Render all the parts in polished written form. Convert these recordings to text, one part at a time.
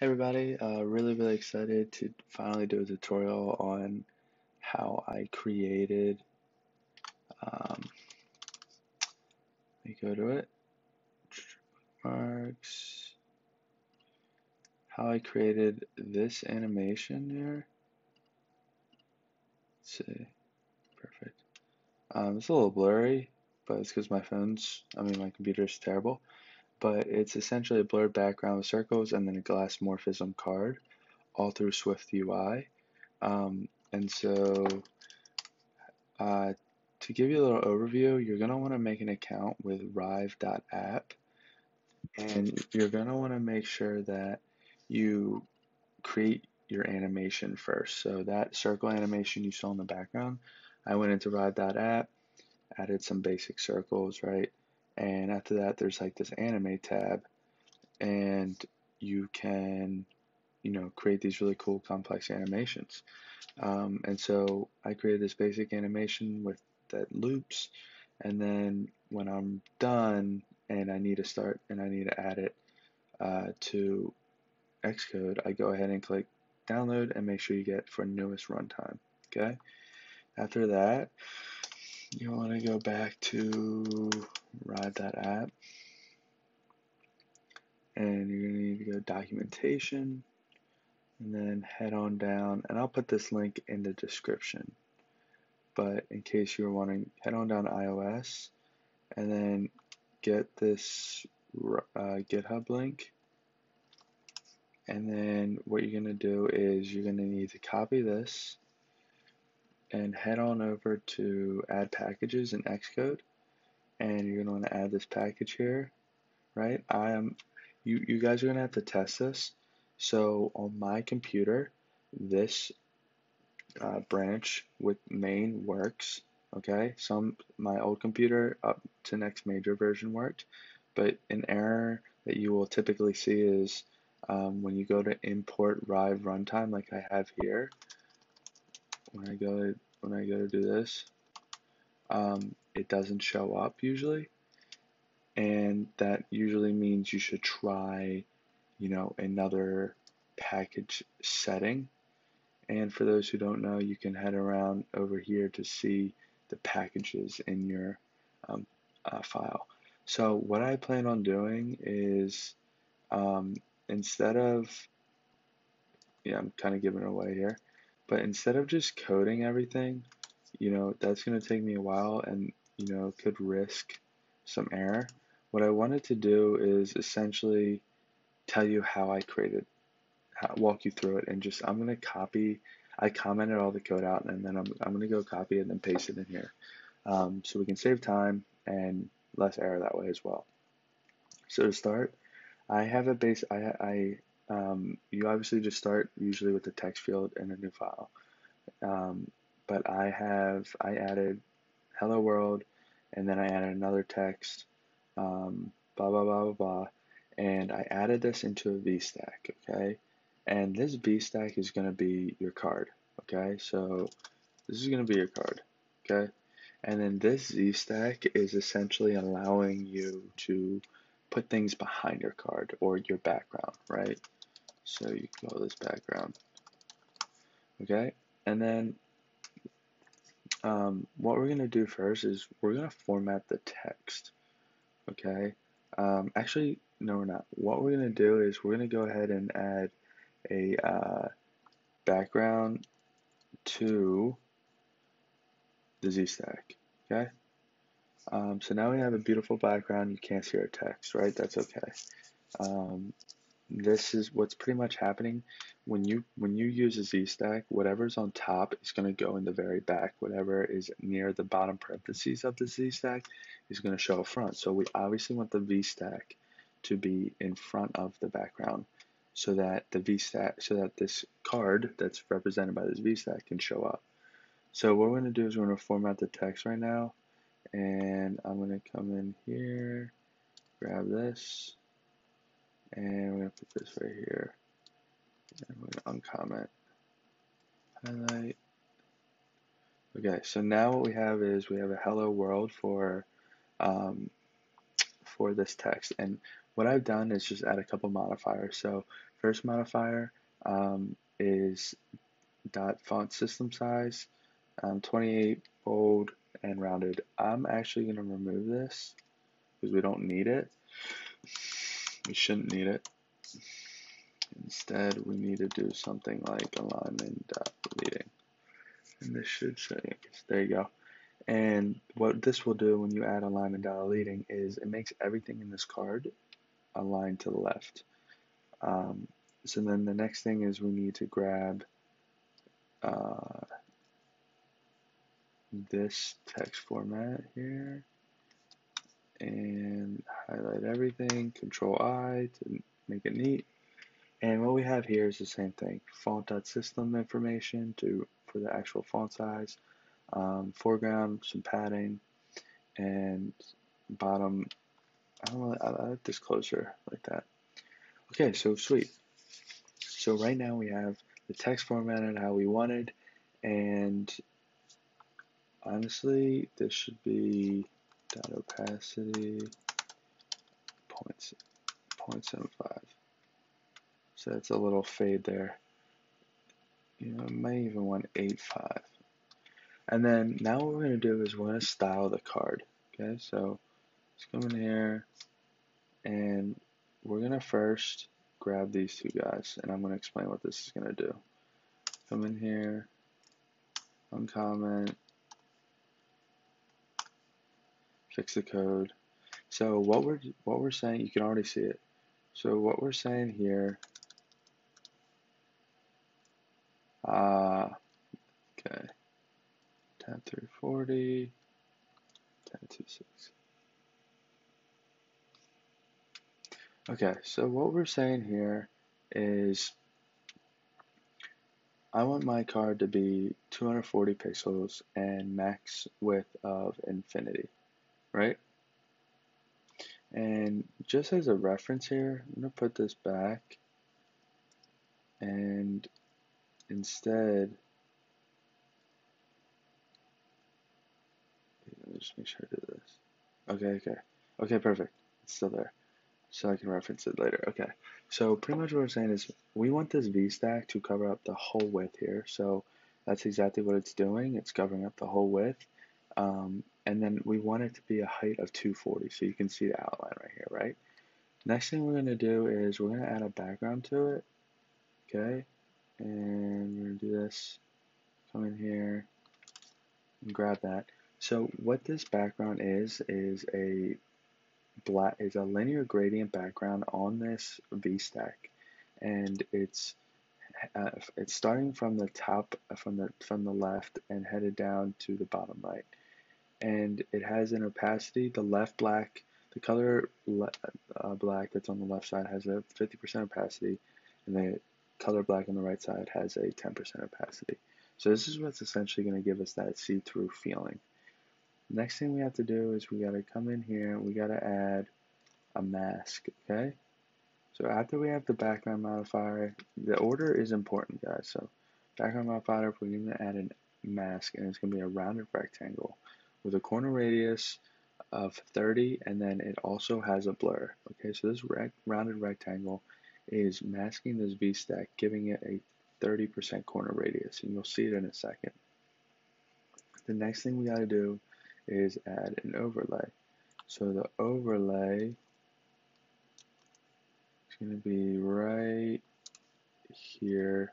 Hey everybody, really excited to finally do a tutorial on how I created, let me go to it, bookmarks, how I created this animation here. Let's see, perfect. It's a little blurry, but it's because my computer is terrible. But it's essentially a blurred background with circles and then a Glassmorphism card, all through SwiftUI. And so to give you a little overview, you're going to want to make an account with Rive.App, and you're going to want to make sure that you create your animation first. So that circle animation you saw in the background, I went into Rive.App, added some basic circles, right? And after that, there's like this animate tab, and you can, create these really cool complex animations. And so I created this basic animation with that loops, and then when I'm done and I need to start and I need to add it to Xcode, I go ahead and click download and make sure you get for newest runtime. Okay. After that, you want to go back to Rive.App, and you're going to need to go documentation and then head on down, and I'll put this link in the description, but in case you're wanting, head on down to iOS and then get this GitHub link, and then what you're going to do is you're going to need to copy this and head on over to add packages in Xcode, and you're gonna want to add this package here, right? You guys are gonna have to test this. So on my computer, this branch with main works, okay? My old computer up to next major version worked, but an error that you will typically see is when you go to import Rive Runtime, like I have here. When I go to do this, it doesn't show up usually, and that usually means you should try, another package setting. And for those who don't know, you can head around over here to see the packages in your file. So what I plan on doing is instead of, I'm kind of giving it away here. But instead of just coding everything, that's going to take me a while and, could risk some error. What I wanted to do is essentially tell you how I created, walk you through it, and just, I'm going to copy, I commented all the code out, and then I'm going to go copy it and then paste it in here. So we can save time and less error that way as well. So to start, I have a base, you obviously just start usually with the text field and a new file, but I added hello world, and then I added another text, blah blah blah blah blah, and I added this into a VStack, okay? And this VStack is going to be your card, okay? So this is going to be your card, okay? And then this ZStack is essentially allowing you to put things behind your card or your background, right? So you call this background, okay? And then what we're gonna do first is we're gonna format the text, okay? Actually, no, we're not. What we're gonna do is we're gonna go ahead and add a background to the ZStack, okay? So now we have a beautiful background. You can't see our text, right? That's okay. This is what's pretty much happening when you use a ZStack. Whatever's on top is going to go in the very back. Whatever is near the bottom parentheses of the ZStack is going to show up front. So we obviously want the VStack to be in front of the background, so that the VStack, so that this card that's represented by this VStack can show up. So what we're going to do is we're going to format the text right now, and I'm going to come in here, grab this, and we're going to put this right here, and we're going to uncomment, highlight. Okay, so now what we have is we have a hello world for this text, and what I've done is just add a couple modifiers. So First modifier is dot font system size, 28 bold and rounded. I'm actually going to remove this because we don't need it. We shouldn't need it. Instead, we need to do something like alignment.leading. And this should say, there you go. And what this will do when you add alignment.leading is it makes everything in this card aligned to the left. So then the next thing is we need to grab this text format here and highlight everything, Control-I to make it neat. And what we have here is the same thing, font.system information for the actual font size, foreground, some padding, and bottom. I don't really, I like this closer like that. Okay, so sweet. So right now we have the text formatted how we wanted, and honestly, this should be .opacity 0.75. So that's a little fade there. You know, I might even want 8.5. And then now what we're going to do is we're going to style the card. Okay, so let's go in here, and we're going to first grab these two guys, and I'm going to explain what this is going to do. Come in here, uncomment, fix the code. So what we're saying, you can already see it. So what we're saying here, okay, 10.340, 10.26. Okay, so what we're saying here is I want my card to be 240 pixels and max width of infinity, right? And just as a reference here, I'm going to put this back, and instead, just make sure I do this. Okay, perfect. It's still there. So I can reference it later. Okay, so pretty much what we're saying is we want this VStack to cover up the whole width here. So that's exactly what it's doing. It's covering up the whole width. And then we want it to be a height of 240. So you can see the outline right here, right? Next thing we're going to do is we're going to add a background to it. Okay, and we're going to do this. Come in here and grab that. So what this background is a linear gradient background on this VStack, and it's starting from the top, from the left, and headed down to the bottom right, and it has an opacity. The left black, the color black that's on the left side has a 50% opacity, and the color black on the right side has a 10% opacity. So this is what's essentially going to give us that see-through feeling. Next thing we have to do is we got to come in here and we got to add a mask, okay? So after we have the background modifier, the order is important, guys. So background modifier, we're going to add a mask, and it's going to be a rounded rectangle with a corner radius of 30, and then it also has a blur. Okay, so this rounded rectangle is masking this VStack, giving it a 30% corner radius, and you'll see it in a second. The next thing we got to do is add an overlay. So the overlay is going to be right here,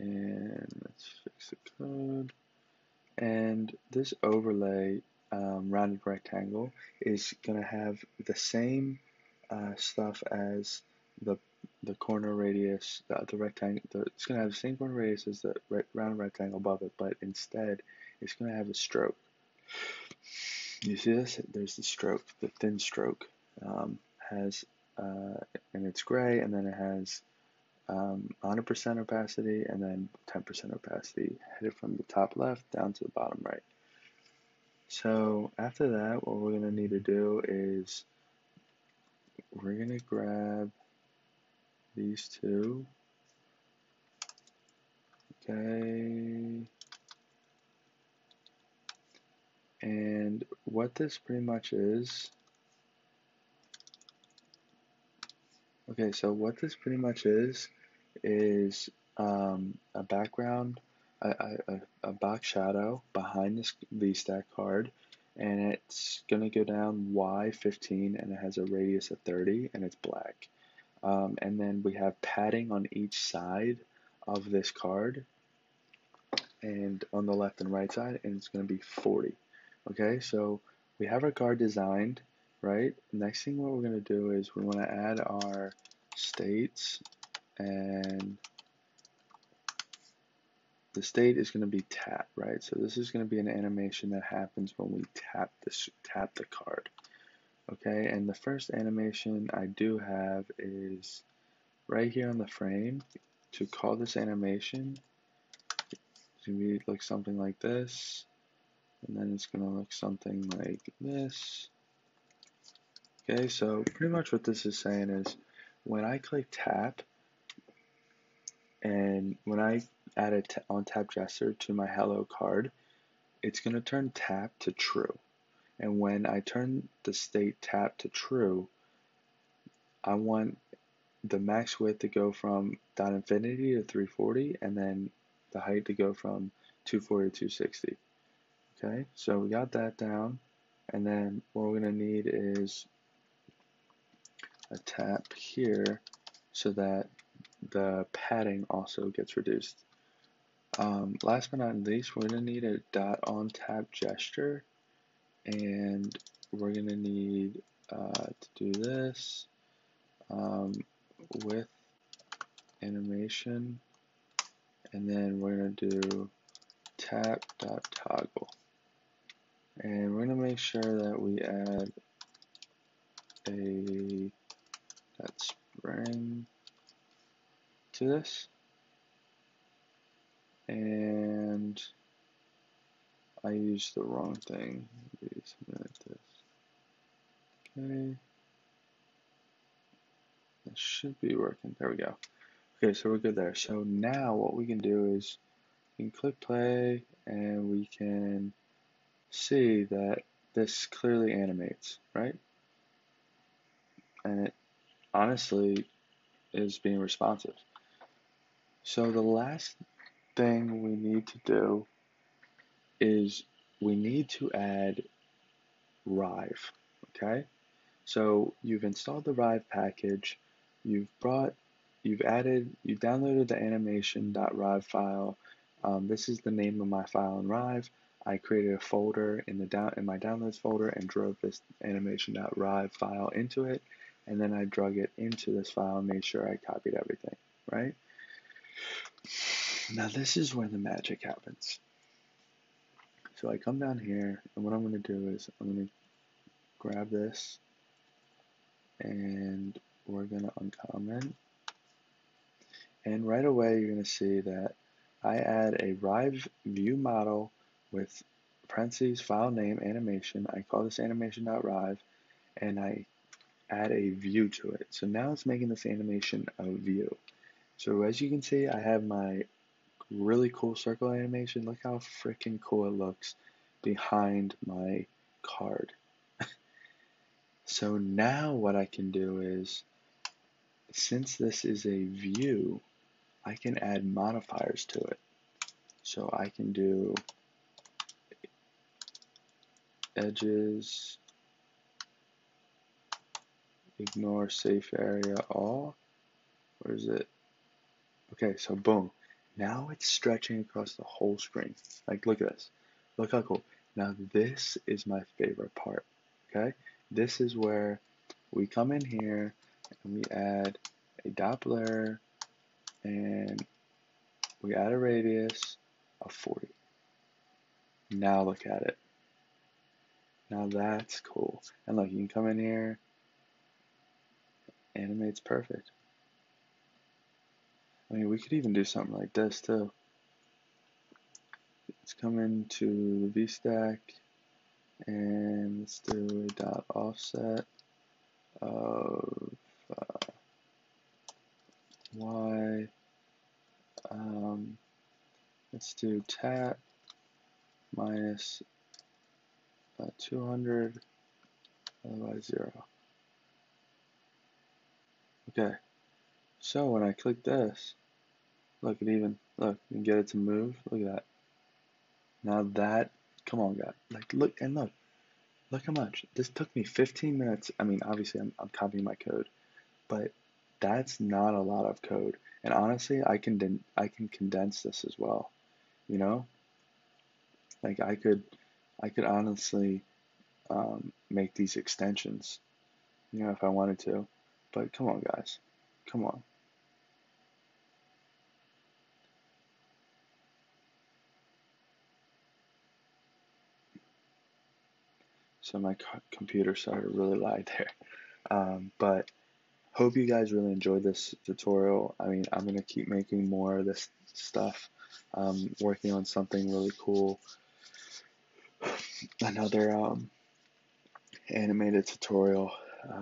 and let's fix the code. And this overlay rounded rectangle is going to have the same stuff as the corner radius, the rectangle. It's going to have the same corner radius as the rounded rectangle above it, but instead it's going to have a stroke. You see this? There's the stroke, the thin stroke. And it's gray, and then it has 100% opacity, and then 10% opacity, headed from the top left down to the bottom right. So after that, what we're going to need to do is we're going to grab these two. Okay. And what this pretty much Okay, so what this pretty much is a background, a box shadow behind this VStack card, and it's gonna go down Y15, and it has a radius of 30, and it's black. And then we have padding on each side of this card, and on the left and right side, and it's gonna be 40. Okay, so we have our card designed, right? Next thing what we're gonna do is we wanna add our states, and the state is gonna be tap, right? So this is gonna be an animation that happens when we tap the card. Okay, and the first animation I do have is right here on the frame. To call this animation, it's gonna be like something like this, and then it's gonna look something like this. Okay, so pretty much what this is saying is when I click tap, and when I add an on-tap gesture to my hello card, it's gonna turn tap to true. And when I turn the state tap to true, I want the max width to go from .infinity to 340, and then the height to go from 240 to 260. Okay, so we got that down, and then what we're gonna need is a tap here so that the padding also gets reduced. Last but not least, we're going to need a dot on tap gesture, and we're going to need to do this with animation, and then we're going to do tap dot toggle, and we're going to make sure that we add a dot spring to this, and I used the wrong thing. Maybe something like this. Okay, that should be working. There we go. Okay, so we're good there. So now what we can do is we can click play, and we can see that this clearly animates, right? And it honestly is being responsive. So the last thing we need to do is we need to add Rive, okay? So you've installed the Rive package, you've downloaded the animation.rive file. This is the name of my file in Rive. I created a folder in my downloads folder and drove this animation.rive file into it, and then I drug it into this file and made sure I copied everything, right? Now this is where the magic happens. So I come down here, and what I'm going to do is I'm going to grab this, and we're going to uncomment, and right away you're going to see that I add a Rive view model with parentheses file name animation. I call this animation.rive, and I add a view to it. So now it's making this animation a view. So as you can see, I have my really cool circle animation. Look how freaking cool it looks behind my card. So now what I can do is, since this is a view, I can add modifiers to it. So I can do edges, ignore safe area all. Where is it? Okay, so boom. Now it's stretching across the whole screen. Like, look at this. Look how cool. Now this is my favorite part, okay? This is where we come in here and we add a dot blur, and we add a radius of 40. Now look at it. Now that's cool. And look, you can come in here, animates perfect. I mean, we could even do something like this too. Let's come into VStack, and let's do a dot offset of Y. Let's do tap minus 200, otherwise 0. Okay, so when I click this, look, it even, look, you can get it to move. Look at that. Now that, come on, guys. Like, look, and look. Look how much. This took me 15 minutes. I mean, obviously, I'm copying my code, but that's not a lot of code. And honestly, I can condense this as well, you know? Like, I could honestly make these extensions, you know, if I wanted to. But come on, guys. Come on. So my computer started to really lag there. But hope you guys really enjoyed this tutorial. I mean, I'm going to keep making more of this stuff. Working on something really cool. Another animated tutorial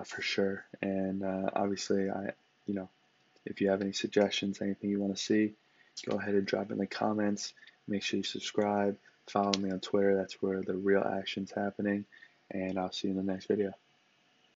for sure. And obviously, you know, if you have any suggestions, anything you want to see, go ahead and drop in the comments. Make sure you subscribe. Follow me on Twitter. That's where the real action's happening. And I'll see you in the next video.